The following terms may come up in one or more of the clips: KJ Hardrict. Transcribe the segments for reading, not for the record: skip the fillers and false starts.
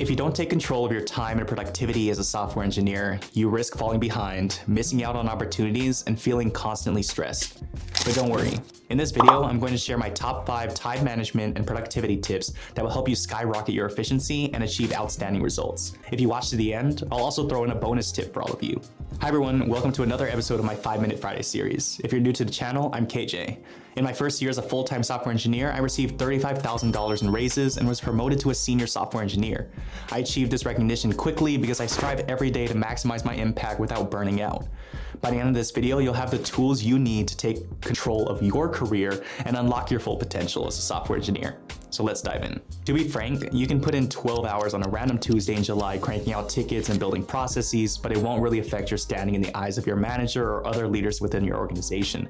If you don't take control of your time and productivity as a software engineer, you risk falling behind, missing out on opportunities, and feeling constantly stressed. But don't worry. In this video, I'm going to share my top 5 time management and productivity tips that will help you skyrocket your efficiency and achieve outstanding results. If you watch to the end, I'll also throw in a bonus tip for all of you. Hi everyone, welcome to another episode of my 5-Minute Friday series. If you're new to the channel, I'm KJ. In my first year as a full-time software engineer, I received $35,000 in raises and was promoted to a senior software engineer. I achieved this recognition quickly because I strive every day to maximize my impact without burning out. By the end of this video, you'll have the tools you need to take control of your career and unlock your full potential as a software engineer. So let's dive in. To be frank, you can put in 12 hours on a random Tuesday in July cranking out tickets and building processes, but it won't really affect your standing in the eyes of your manager or other leaders within your organization.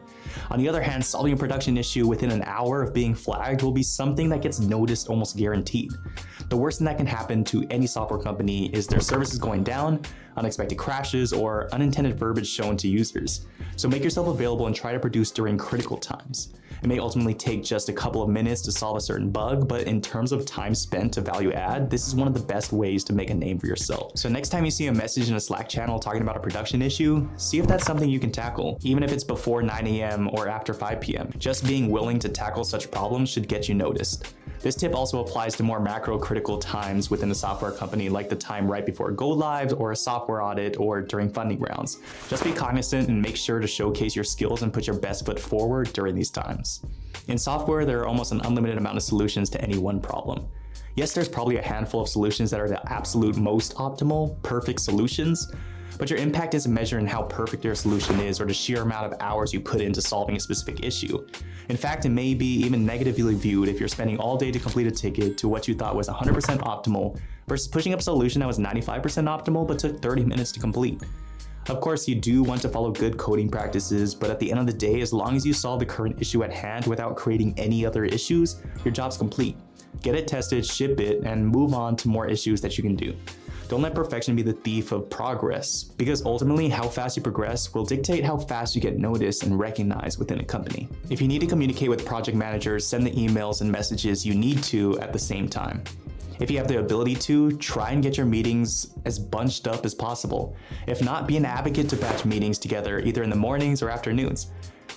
On the other hand, solving a production issue within an hour of being flagged will be something that gets noticed almost guaranteed. The worst thing that can happen to any software company is their services going down, unexpected crashes, or unintended verbiage shown to users. So make yourself available and try to produce during critical times. It may ultimately take just a couple of minutes to solve a certain bug, but in terms of time spent to value add, this is one of the best ways to make a name for yourself. So next time you see a message in a Slack channel talking about a production issue, see if that's something you can tackle, even if it's before 9 a.m. or after 5 p.m. Just being willing to tackle such problems should get you noticed. This tip also applies to more macro critical times within a software company, like the time right before go live or a software audit or during funding rounds. Just be cognizant and make sure to showcase your skills and put your best foot forward during these times. In software, there are almost an unlimited amount of solutions to any one problem. Yes, there's probably a handful of solutions that are the absolute most optimal, perfect solutions, but your impact isn't measured in how perfect your solution is or the sheer amount of hours you put into solving a specific issue. In fact, it may be even negatively viewed if you're spending all day to complete a ticket to what you thought was 100% optimal versus pushing up a solution that was 95% optimal but took 30 minutes to complete. Of course, you do want to follow good coding practices, but at the end of the day, as long as you solve the current issue at hand without creating any other issues, your job's complete. Get it tested, ship it, and move on to more issues that you can do. Don't let perfection be the thief of progress, because ultimately how fast you progress will dictate how fast you get noticed and recognized within a company. If you need to communicate with project managers, send the emails and messages you need to at the same time. If you have the ability to, try and get your meetings as bunched up as possible. If not, be an advocate to batch meetings together, either in the mornings or afternoons.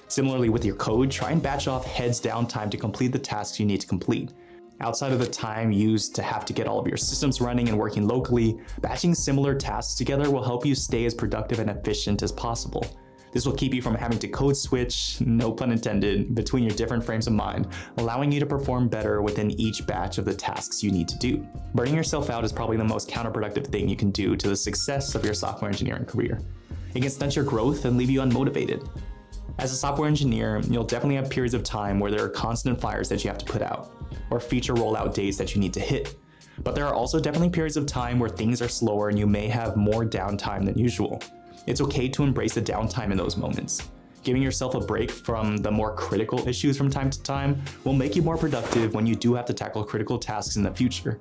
Similarly with your code, try and batch off heads down time to complete the tasks you need to complete. Outside of the time used to have to get all of your systems running and working locally, batching similar tasks together will help you stay as productive and efficient as possible. This will keep you from having to code switch, no pun intended, between your different frames of mind, allowing you to perform better within each batch of the tasks you need to do. Burning yourself out is probably the most counterproductive thing you can do to the success of your software engineering career. It can stunt your growth and leave you unmotivated. As a software engineer, you'll definitely have periods of time where there are constant fires that you have to put out, or feature rollout days that you need to hit. But there are also definitely periods of time where things are slower and you may have more downtime than usual. It's okay to embrace the downtime in those moments. Giving yourself a break from the more critical issues from time to time will make you more productive when you do have to tackle critical tasks in the future.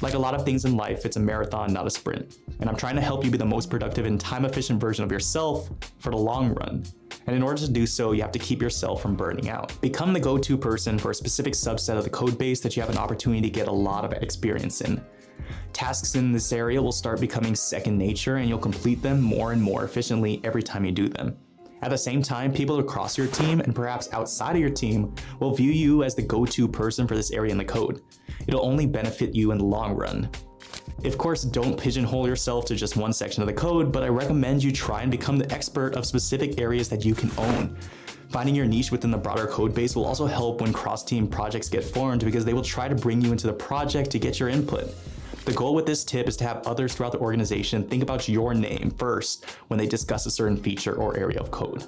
Like a lot of things in life, it's a marathon, not a sprint. And I'm trying to help you be the most productive and time-efficient version of yourself for the long run. And in order to do so, you have to keep yourself from burning out. Become the go-to person for a specific subset of the code base that you have an opportunity to get a lot of experience in. Tasks in this area will start becoming second nature, and you'll complete them more and more efficiently every time you do them. At the same time, people across your team and perhaps outside of your team will view you as the go-to person for this area in the code. It'll only benefit you in the long run. Of course, don't pigeonhole yourself to just one section of the code, but I recommend you try and become the expert of specific areas that you can own. Finding your niche within the broader code base will also help when cross-team projects get formed, because they will try to bring you into the project to get your input. The goal with this tip is to have others throughout the organization think about your name first when they discuss a certain feature or area of code.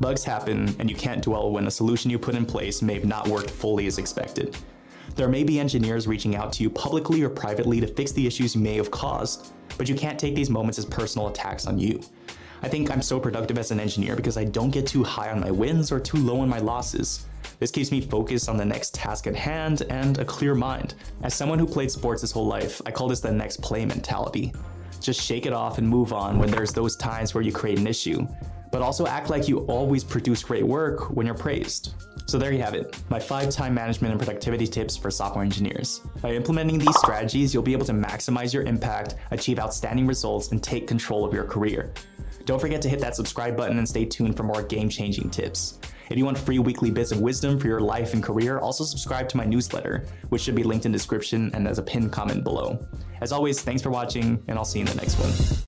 Bugs happen, and you can't dwell when a solution you put in place may have not worked fully as expected. There may be engineers reaching out to you publicly or privately to fix the issues you may have caused, but you can't take these moments as personal attacks on you. I think I'm so productive as an engineer because I don't get too high on my wins or too low on my losses. This keeps me focused on the next task at hand and a clear mind. As someone who played sports his whole life, I call this the next play mentality. Just shake it off and move on when there's those times where you create an issue. but also act like you always produce great work when you're praised. So there you have it, my 5 time management and productivity tips for software engineers. By implementing these strategies, you'll be able to maximize your impact, achieve outstanding results, and take control of your career. Don't forget to hit that subscribe button and stay tuned for more game-changing tips. If you want free weekly bits of wisdom for your life and career, also subscribe to my newsletter, which should be linked in the description and as a pinned comment below. As always, thanks for watching, and I'll see you in the next one.